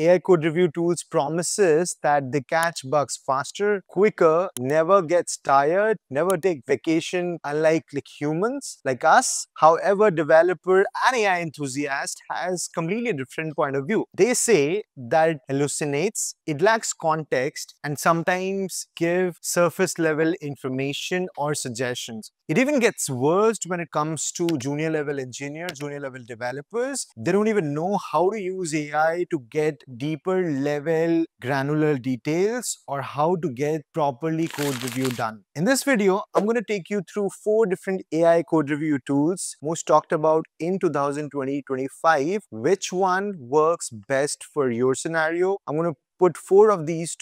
AI code review tools promises that they catch bugs faster, quicker, never gets tired, never take vacation, unlike humans like us. However, developer and AI enthusiast has completely different point of view. They say that it hallucinates, it lacks context, and sometimes give surface level information or suggestions. It even gets worse when it comes to junior level engineers, junior level developers. They don't even know how to use AI to get deeper level granular details or how to get properly code review done. In this video, I'm going to take you through 4 different AI code review tools most talked about in 2020-25. Which one works best for your scenario? I'm going to put 4 of these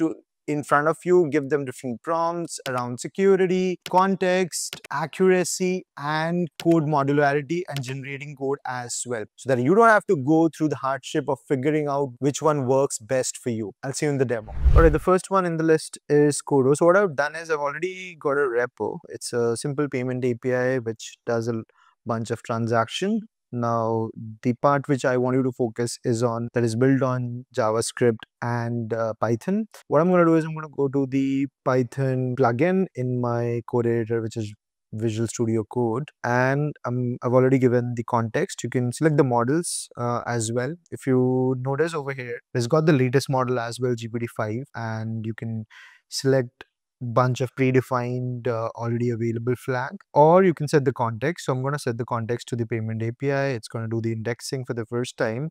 in front of you, give them different prompts around security, context, accuracy, and code modularity and generating code as well, so that you don't have to go through the hardship of figuring out which one works best for you. I'll see you in the demo. All right, the first one in the list is Qodo. So what I've done is I've already got a repo. It's a simple payment API which does a bunch of transactions. Now, the part which I want you to focus is on that is built on JavaScript and Python. What I'm going to do is I'm going to go to the Python plugin in my code editor, which is Visual Studio Code, and I've already given the context. You can select the models as well. If you notice over here, it's got the latest model as well, GPT-5, and you can select bunch of predefined already available flag, or you can set the context. So I'm going to set the context to the payment API. It's going to do the indexing for the first time.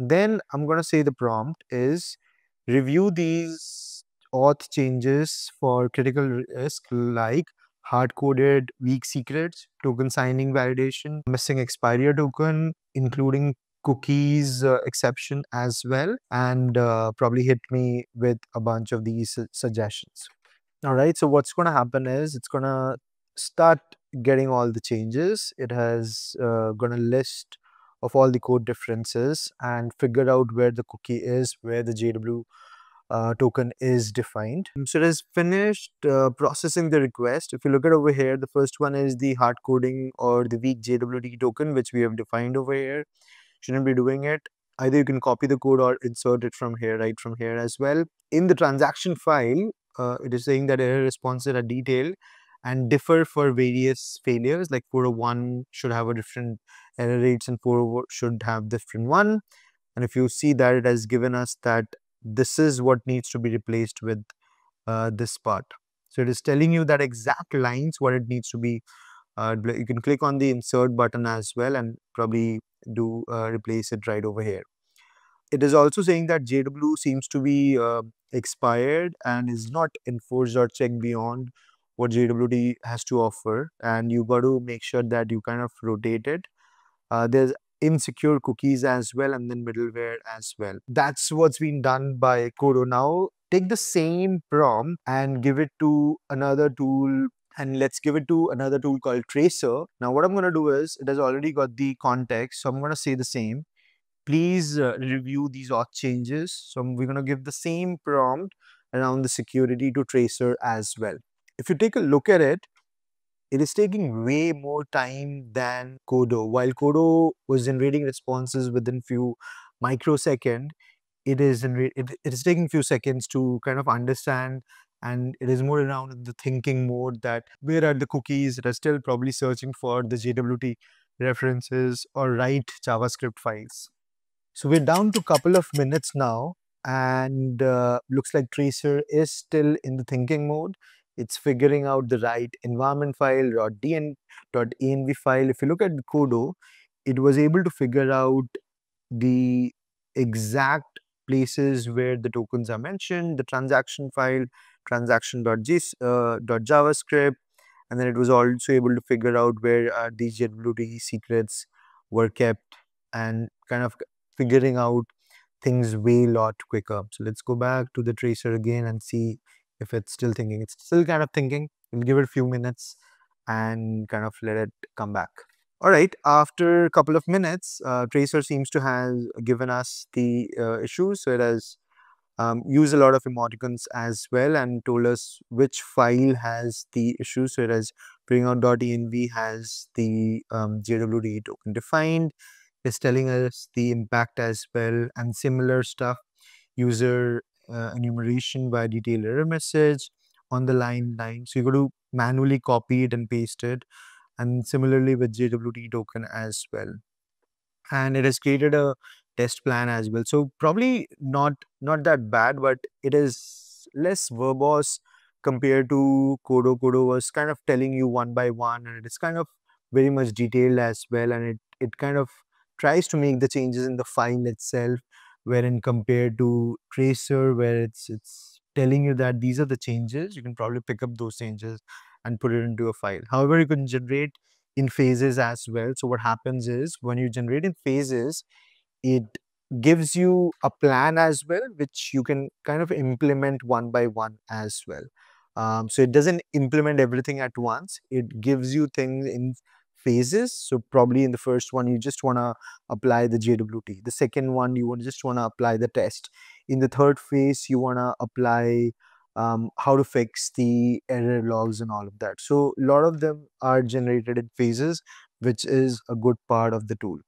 Then I'm going to say the prompt is review these auth changes for critical risk like hard-coded weak secrets, token signing validation, missing expiry token, including cookies exception as well, and probably hit me with a bunch of these suggestions. Alright, so what's going to happen is it's going to start getting all the changes. It has going to list of all the code differences and figure out where the cookie is, where the JWT token is defined. So it has finished processing the request. If you look at over here, the first one is the hard coding or the weak JWT token, which we have defined over here. Shouldn't be doing it. Either you can copy the code or insert it from here, right from here as well. In the transaction file, it is saying that error responses are detailed and differ for various failures, like 401 should have a different error rates and 404 should have different one. And if you see that it has given us that this is what needs to be replaced with this part. So it is telling you that exact lines what it needs to be. You can click on the insert button as well and probably do replace it right over here. It is also saying that JWT seems to be expired and is not enforced or checked beyond what JWT has to offer, and you got to make sure that you kind of rotate it. There's insecure cookies as well, and then middleware as well. That's what's been done by Qodo. Now take the same prompt and give it to another tool, and let's give it to another tool called Tracer. Now what I'm going to do is it has already got the context, so I'm going to say the same. Please review these auth changes. So we're going to give the same prompt around the security to Tracer as well. If you take a look at it, it is taking way more time than Qodo. While Qodo was generating responses within few microseconds, it is taking few seconds to kind of understand, and it is more around in the thinking mode that where are the cookies. It is still probably searching for the JWT references or write JavaScript files. So we're down to a couple of minutes now, and looks like Tracer is still in the thinking mode. It's figuring out the right environment file, .env file. If you look at Qodo, it was able to figure out the exact places where the tokens are mentioned, the transaction file, transaction.javascript, and then it was also able to figure out where are these JWT secrets were kept, and kind of figuring out things way lot quicker. So let's go back to the Tracer again and see if it's still thinking. It's still kind of thinking. We'll give it a few minutes and kind of let it come back. All right, after a couple of minutes, Tracer seems to have given us the issues. So it has used a lot of emoticons as well and told us which file has the issue. So it has bring out .env has the JWT token defined. Is telling us the impact as well and similar stuff. user enumeration by detailed error message on the line. So you got to manually copy it and paste it. And similarly with JWT token as well. And it has created a test plan as well. So probably not that bad, but it is less verbose compared to Qodo. Qodo was kind of telling you one by one, and it is kind of very much detailed as well. And it kind of tries to make the changes in the file itself, wherein compared to Tracer, where it's telling you that these are the changes, you can probably pick up those changes and put it into a file. However, you can generate in phases as well. So what happens is, when you generate in phases, it gives you a plan as well, which you can kind of implement one by one as well. So it doesn't implement everything at once. It gives you things in phases. So probably in the first one, you just want to apply the JWT. The second one, you just want to apply the test. In the third phase, you want to apply how to fix the error logs and all of that. So a lot of them are generated in phases, which is a good part of the tool.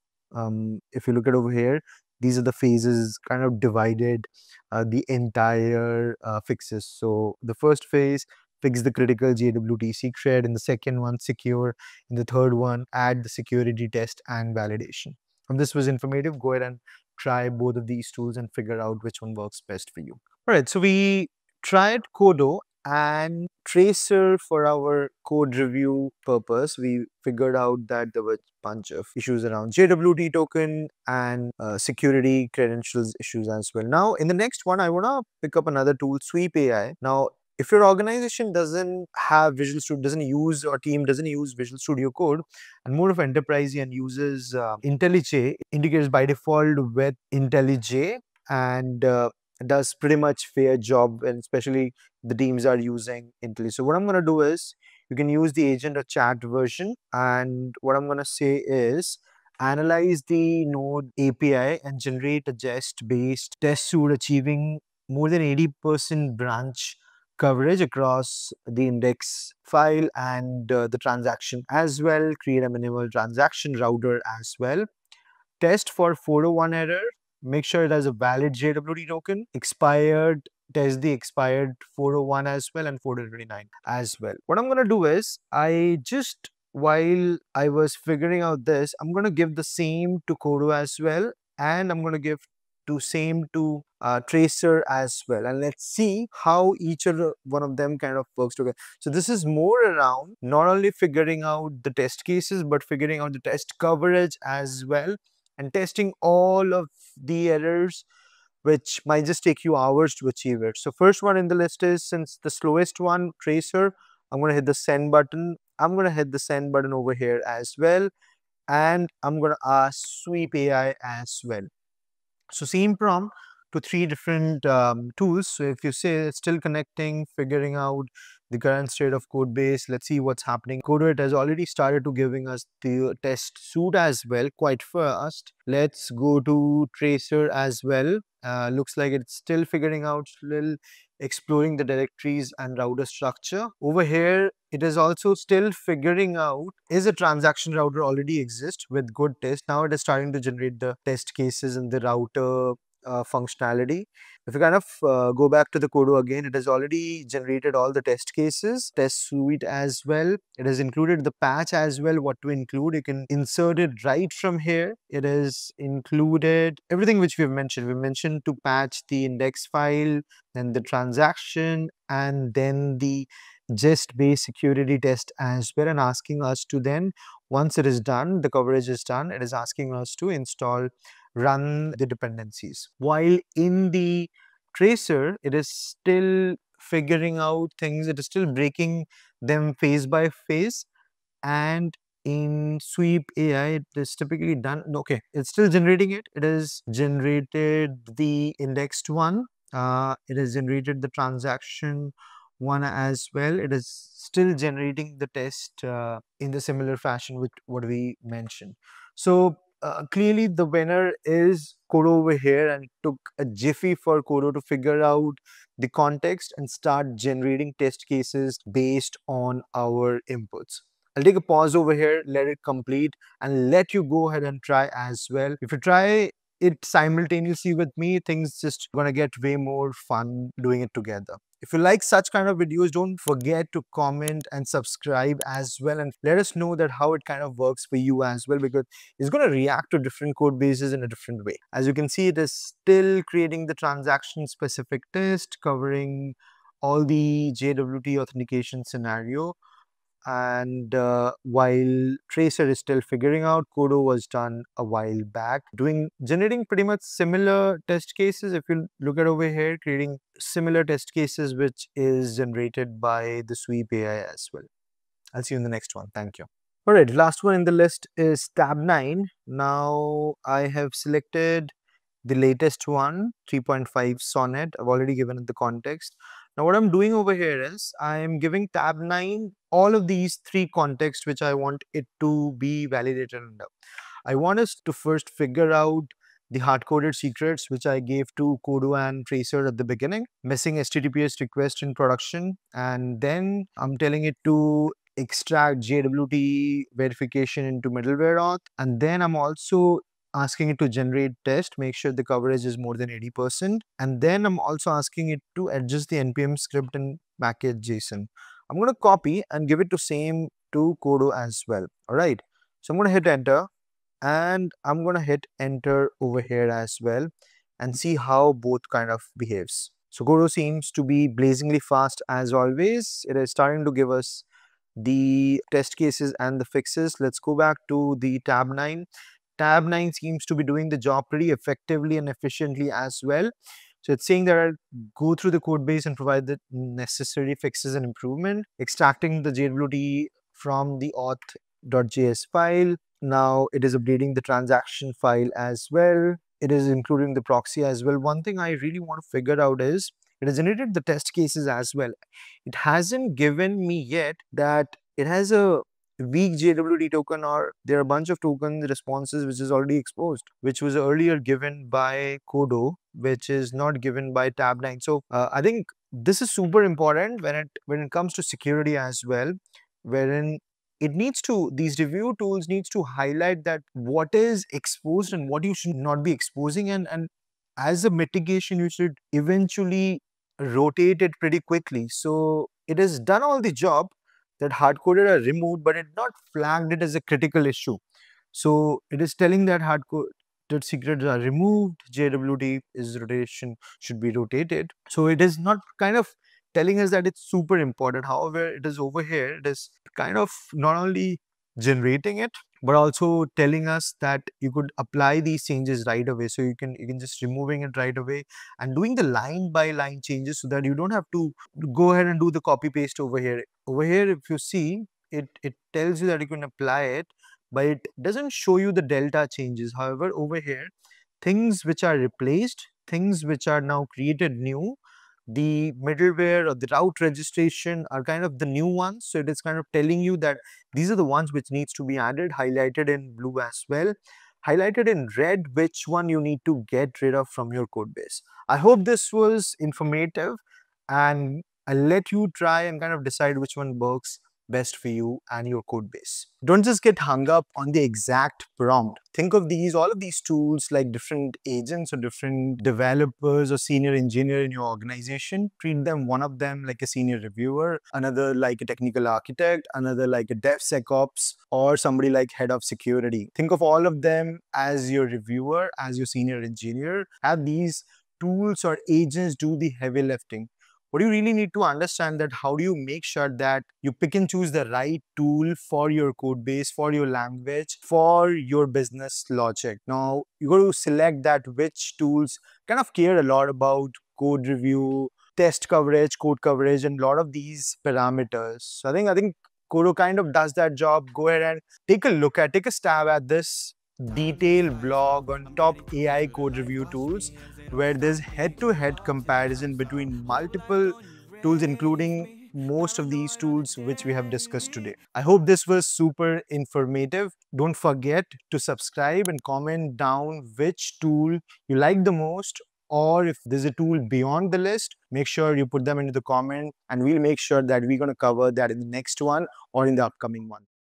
If you look at over here, these are the phases kind of divided the entire fixes. So the first phase, fix the critical JWT secret. In the second one, secure. In the third one, add the security test and validation. If this was informative, go ahead and try both of these tools and figure out which one works best for you. All right, so we tried Qodo and Tracer for our code review purpose. We figured out that there were a bunch of issues around JWT token and security credentials issues as well. Now, in the next one, I want to pick up another tool, Sweep AI. Now, if your organization doesn't have Visual Studio, or team doesn't use Visual Studio Code, and more of enterprise and uses IntelliJ, integrates by default with IntelliJ, and does pretty much fair job, and especially the teams are using IntelliJ. So what I'm going to do is, you can use the agent or chat version, and what I'm going to say is, analyze the Node API and generate a jest-based test suite achieving more than 80% branch coverage across the index file and the transaction as well. Create a minimal transaction router as well. Test for 401 error. Make sure it has a valid JWT token. Expired, test the expired 401 as well and 429 as well. What I'm going to do is, while I was figuring out this, I'm going to give the same to Qodo as well, and I'm going to give the same to Tracer as well, and let's see how each other, one of them kind of works together. So this is more around not only figuring out the test cases, but figuring out the test coverage as well, and testing all of the errors, which might just take you hours to achieve it. So first one in the list is, since the slowest one, Tracer, I'm going to hit the send button. I'm going to hit the send button over here as well. And I'm going to ask Sweep AI as well. So same prompt to three different tools. So if you say still connecting, figuring out the current state of code base, let's see what's happening. Qodo, it has already started to giving us the test suite as well, quite fast. Let's go to Tracer as well. Looks like it's still figuring out, still exploring the directories and router structure. Over here, it is also still figuring out, is a transaction router already exists with good test. Now it is starting to generate the test cases and the router functionality. If you kind of go back to the Qodo again, it has already generated all the test cases, test suite as well. It has included the patch as well, what to include. You can insert it right from here. It has included everything which we have mentioned. We mentioned to patch the index file, then the transaction, and then the jest-based security test as well, and asking us to then, once it is done, the coverage is done, it is asking us to run the dependencies. While in the Tracer, it is still figuring out things, it is still breaking them phase by phase. And in Sweep AI, it is typically done, okay, it's still generating it. It has generated the indexed one, it has generated the transaction one as well. It is still generating the test in the similar fashion with what we mentioned. So clearly the winner is Qodo over here, and it took a jiffy for Qodo to figure out the context and start generating test cases based on our inputs. I'll take a pause over here, let it complete, and let you go ahead and try as well. If you try it simultaneously with me, things just gonna get way more fun doing it together. If you like such kind of videos, don't forget to comment and subscribe as well, and let us know that how it kind of works for you as well, because it's going to react to different code bases in a different way. As you can see, it is still creating the transaction specific test covering all the JWT authentication scenario, and while Tracer is still figuring out, Qodo was done a while back generating pretty much similar test cases. If you look at over here, creating similar test cases which is generated by the Sweep AI as well. I'll see you in the next one. Thank you. Alright, last one in the list is Tabnine. Now I have selected the latest one, 3.5 Sonnet. I've already given it the context. Now what I'm doing over here is I'm giving Tabnine all of these three contexts which I want it to be validated under. I want us to first figure out the hard-coded secrets which I gave to Qodo and Tracer at the beginning, missing HTTPS request in production, and then I'm telling it to extract JWT verification into middleware auth, and then I'm also asking it to generate test, make sure the coverage is more than 80%, and then I'm also asking it to adjust the NPM script in package.json. I'm going to copy and give it the same to Qodo as well. Alright, so I'm going to hit enter, and I'm going to hit enter over here as well and see how both kind of behaves. So Qodo seems to be blazingly fast as always. It is starting to give us the test cases and the fixes. Let's go back to the Tabnine. Tabnine seems to be doing the job pretty effectively and efficiently as well. So it's saying that I'll go through the code base and provide the necessary fixes and improvement, extracting the JWT from the auth.js file. Now it is updating the transaction file as well. It is including the proxy as well. One thing I really want to figure out is it has generated the test cases as well. It hasn't given me yet that it has a weak JWT token, or there are a bunch of token responses which is already exposed, which was earlier given by Qodo, which is not given by Tabnine. So I think this is super important when it comes to security as well, wherein it needs to, these review tools needs to highlight that what is exposed and what you should not be exposing, and as a mitigation you should eventually rotate it pretty quickly. So it has done all the job that hard-coded are removed, but it not flagged it as a critical issue. So it is telling that hard-coded secrets are removed, JWT is rotation should be rotated. So it is not kind of telling us that it's super important. However, it is over here, it is kind of not only generating it, but also telling us that you could apply these changes right away. So you can just removing it right away and doing the line by line changes so that you don't have to go ahead and do the copy paste over here. Over here, if you see, it tells you that you can apply it, but it doesn't show you the delta changes. However, over here, things which are replaced, things which are now created new, the middleware or the route registration are kind of the new ones. So it is kind of telling you that these are the ones which needs to be added, highlighted in blue as well, highlighted in red, which one you need to get rid of from your code base. I hope this was informative, and I'll let you try and kind of decide which one works best for you and your code base. Don't just get hung up on the exact prompt. Think of all of these tools like different agents or different developers or senior engineer in your organization. Treat them, one of them like a senior reviewer, another like a technical architect, another like a DevSecOps, or somebody like head of security. Think of all of them as your reviewer, as your senior engineer. Have these tools or agents do the heavy lifting. What you really need to understand that how do you make sure that you pick and choose the right tool for your code base, for your language, for your business logic. Now, you got to select that which tools kind of care a lot about code review, test coverage, code coverage, and a lot of these parameters. So I think Qodo kind of does that job. Go ahead and take a stab at this detailed blog on top AI code review tools, where there's head-to-head comparison between multiple tools, including most of these tools which we have discussed today. I hope this was super informative. Don't forget to subscribe and comment down which tool you like the most, or if there's a tool beyond the list, make sure you put them into the comment, and we'll make sure that we're going to cover that in the next one or in the upcoming one.